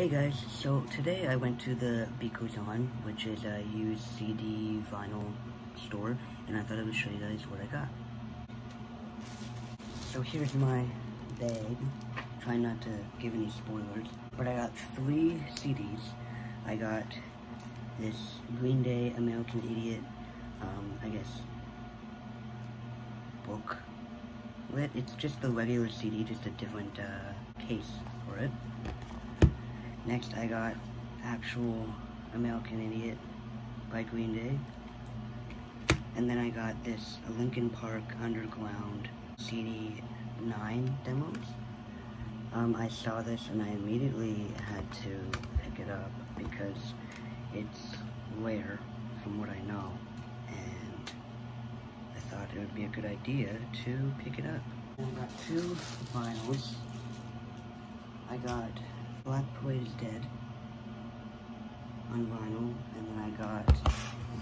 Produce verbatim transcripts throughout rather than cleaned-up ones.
Hey guys, so today I went to the Bikuzan, which is a used C D vinyl store, and I thought I would show you guys what I got. So here's my bag, try not to give any spoilers, but I got three C Ds. I got this Green Day American Idiot, um, I guess, book. It's just the regular C D, just a different uh, case for it. Next, I got actual American Idiot by Green Day. And then I got this Linkin Park Underground C D nine demos. Um, I saw this and I immediately had to pick it up because it's rare from what I know. And I thought it would be a good idea to pick it up. I got two vinyls. I got Black Parade is Dead on vinyl, and then I got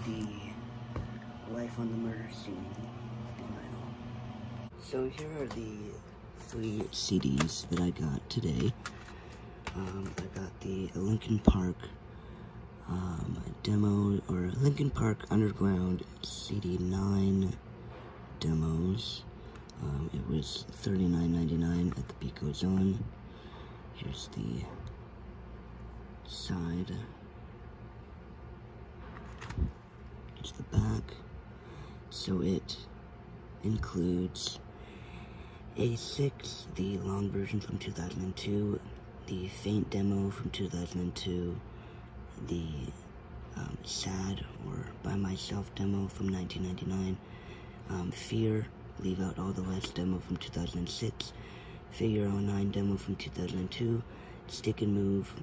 the Life on the Murder Scene on vinyl. So here are the three C Ds that I got today. Um, I got the Linkin Park um, demo, or Linkin Park Underground C D nine demos. Um, it was thirty-nine ninety-nine at the Bikuzan. Here's the side, here's the back. So it includes A six, the long version from two thousand two, the Faint demo from two thousand two, the um, Sad or By Myself demo from nineteen ninety-nine, um, Fear, Leave Out All the Rest demo from two thousand six, Figure oh nine demo from two thousand two, Stick and Move,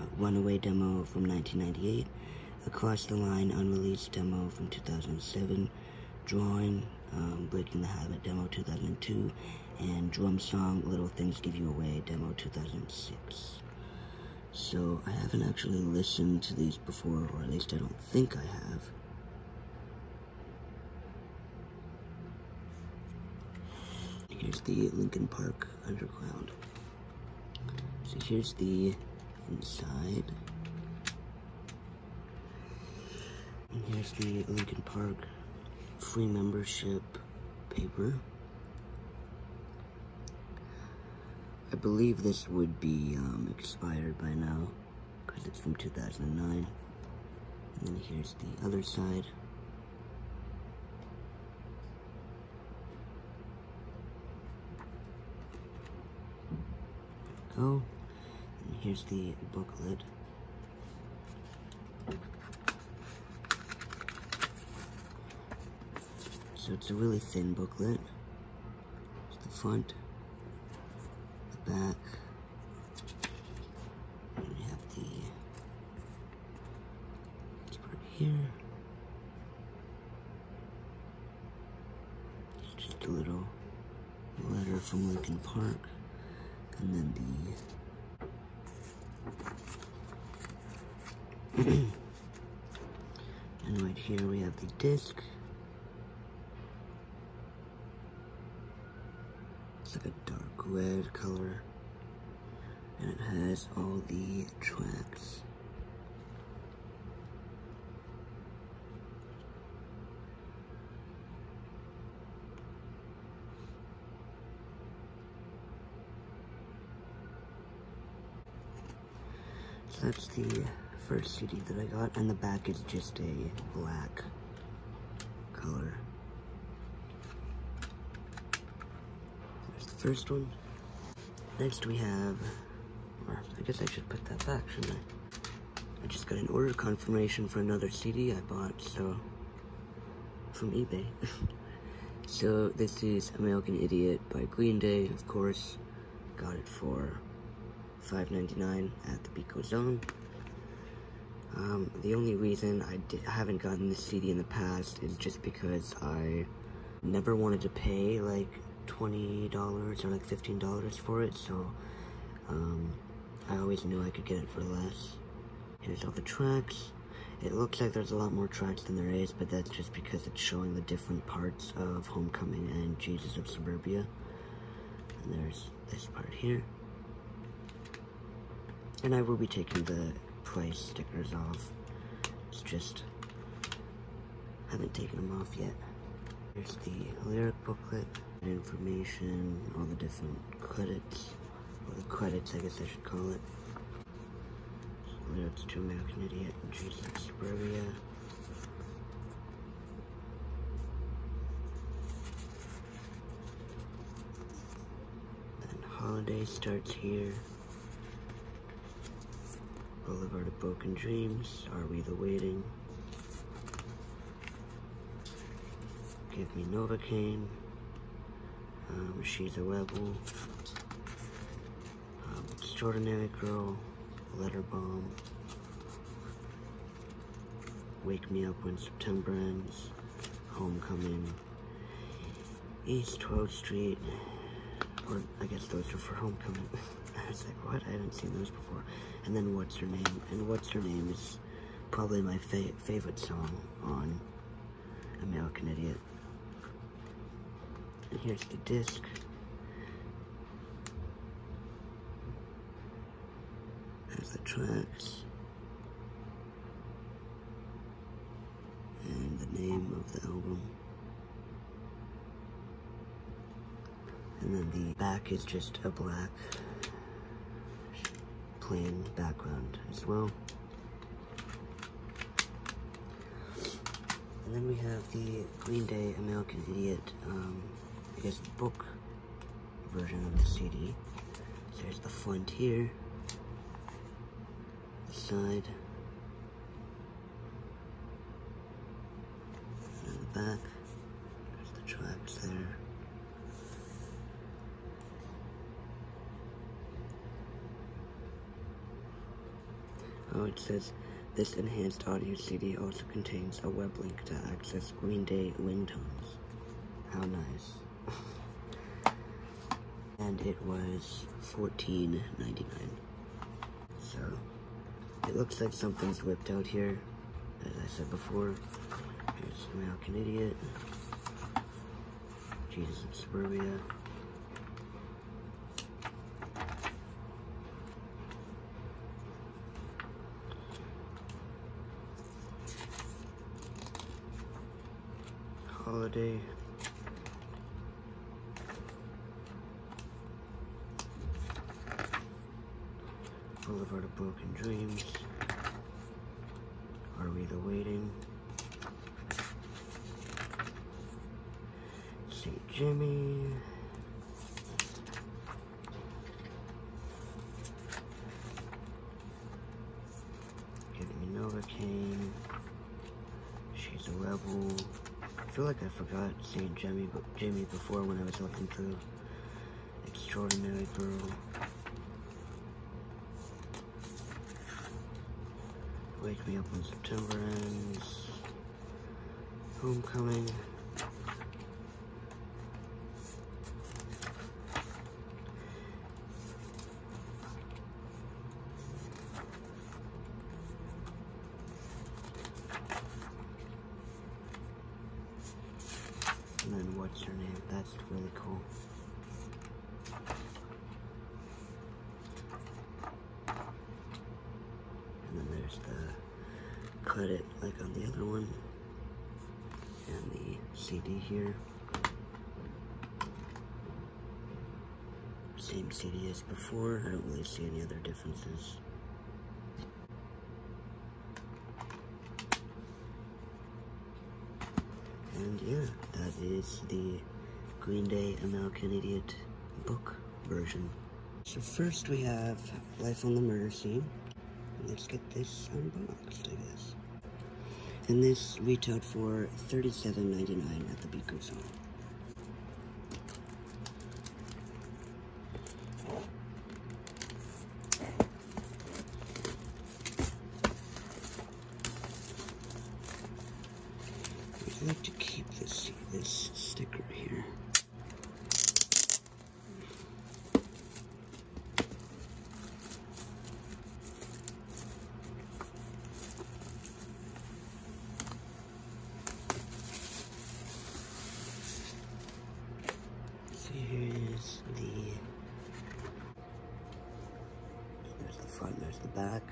uh, Runaway demo from nineteen ninety-eight, Across the Line unreleased demo from two thousand seven, Drawing, um, Breaking the Habit demo two thousand two, and Drum Song, Little Things Give You Away demo two thousand six. So I haven't actually listened to these before, or at least I don't think I have. Here's the Linkin Park Underground. So here's the inside. And here's the Linkin Park free membership paper. I believe this would be um, expired by now, because it's from two thousand nine. And then here's the other side. Oh, and here's the booklet. So it's a really thin booklet. It's the front, the back, and we have the this part here. It's just a little letter from Linkin Park. And then the and right here we have the disc. It's like a dark red color, and it has all the tracks. So that's the first C D that I got, and the back is just a black color. There's the first one. Next we have, or I guess I should put that back, shouldn't I? I just got an order confirmation for another C D I bought, so, from eBay. So this is American Idiot by Green Day, of course. Got it for five ninety-nine at the Bikuzan. Um, the only reason I, did, I haven't gotten this C D in the past is just because I never wanted to pay like twenty dollars or like fifteen dollars for it, so um, I always knew I could get it for less. Here's all the tracks. It looks like there's a lot more tracks than there is, but that's just because it's showing the different parts of Homecoming and Jesus of Suburbia. And there's this part here. And I will be taking the price stickers off. It's just, haven't taken them off yet. Here's the lyric booklet, information, all the different credits, or the credits I guess I should call it. Lyrics to American Idiot and Jason Suburbia. And Holiday starts here. Boulevard of Broken Dreams, Are We the Waiting? Give Me Novocaine, um, She's a Rebel, um, Extraordinary Girl, Letter Bomb, Wake Me Up When September Ends, Homecoming, East twelfth Street, or I guess those are for Homecoming. I was like, what? I haven't seen those before. And then What's Her Name, and What's Her Name is probably my fa favorite song on American Idiot. And here's the disc. There's the tracks. And the name of the album. And then the back is just a black plain background as well. And then we have the Green Day American Idiot, um, I guess book version of the C D. So there's the front here, the side, and the back. There's the tracks there. Oh, it says, this enhanced audio C D also contains a web link to access Green Day ringtones. How nice. And it was fourteen ninety-nine. So, it looks like something's whipped out here, as I said before. Here's American Idiot, Jesus and Suburbia. Holiday, Boulevard of Broken Dreams, Are We the Waiting, Saint Jimmy, Give Me Novocaine, She's a Rebel. I feel like I forgot Saint Jimmy, Jimmy before when I was looking through Extraordinary Girl, Wake Me Up When September Ends, Homecoming, and then What's Her Name. That's really cool. And then there's the credit, like on the other one, and the C D here. Same C D as before. I don't really see any other differences. And yeah, that is the Green Day American Idiot book version. So first we have Life on the Murder Scene. Let's get this unboxed, I guess. And this retailed for thirty-seven ninety-nine at the Beaker Zone. I'd like to keep this this sticker here. back.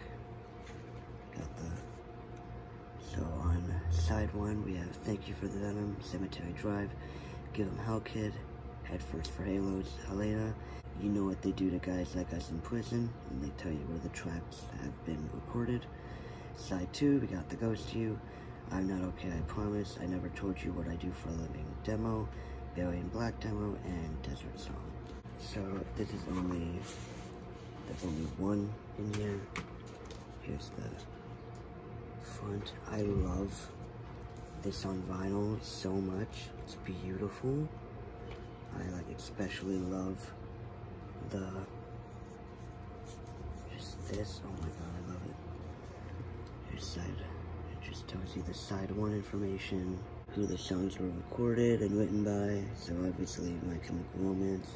Got the, so on side one we have Thank You for the Venom, Cemetery Drive, Give 'Em Hell Kid, Head First for Halos, Helena, You Know What They Do to Guys Like Us in Prison, and they tell you where the tracks have been recorded. Side two, we got The Ghost You, I'm Not Okay, I Promise, I Never Told You What I Do for a Living demo, Barry in Black demo, and Desert Song. So this is only, there's only one in here. Here's the front. I love this on vinyl so much. It's beautiful. I like especially love the, just this, oh my god, I love it. Here's side, it just tells you the side one information, who the songs were recorded and written by, so obviously My Chemical Romance,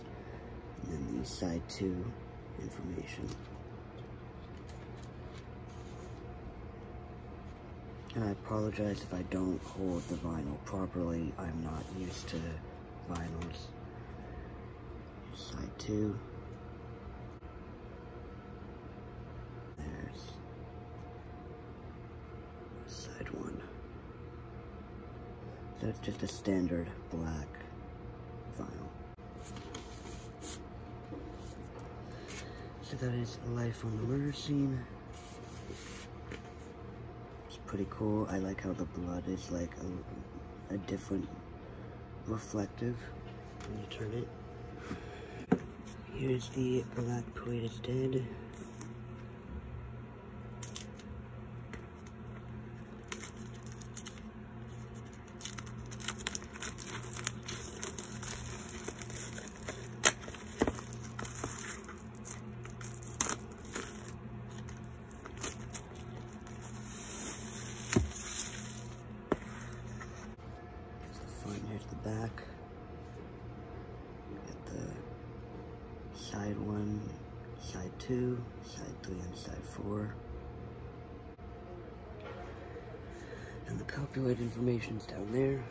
and then the side two information. And I apologize if I don't hold the vinyl properly, I'm not used to vinyls. Side two. There's side one. So it's just a standard black vinyl. So that is Life on the Murder Scene. It's pretty cool. I like how the blood is like a, a different reflective when you turn it. Here's The Black Parade is Dead. Here's the front, here's the back. Got the side one, side two, side three, and side four. And the copyright information's down there.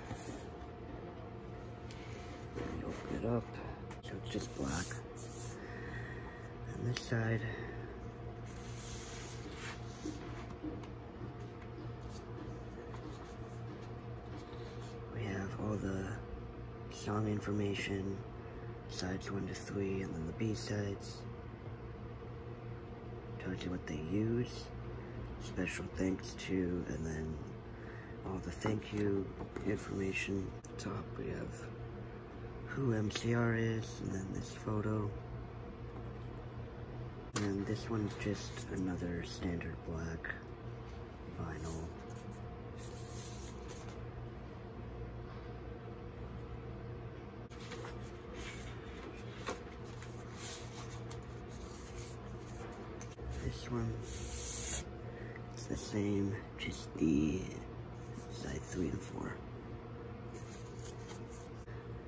And you open it up, so it's just black. And this side. We have all the song information. Sides one to three, and then the B-sides. Tells you what they use. Special thanks to, and then all the thank you information. Top we have who M C R is, and then this photo. And this one's just another standard black vinyl. This one, it's the same, just the side three and four.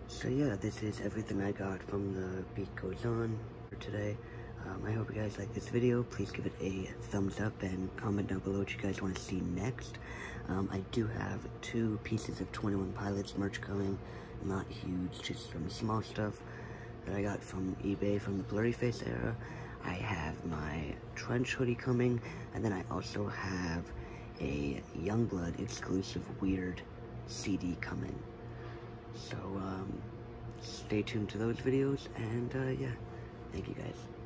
So yeah, this is everything I got from The Beat Goes On for today. Um, I hope you guys like this video. Please give it a thumbs up and comment down below what you guys want to see next. Um, I do have two pieces of Twenty One Pilots merch coming. Not huge, just some small stuff that I got from eBay from the Blurryface era. I have my Trench hoodie coming, and then I also have a Youngblood exclusive weird C D coming. So, um, stay tuned to those videos, and, uh, yeah, thank you guys.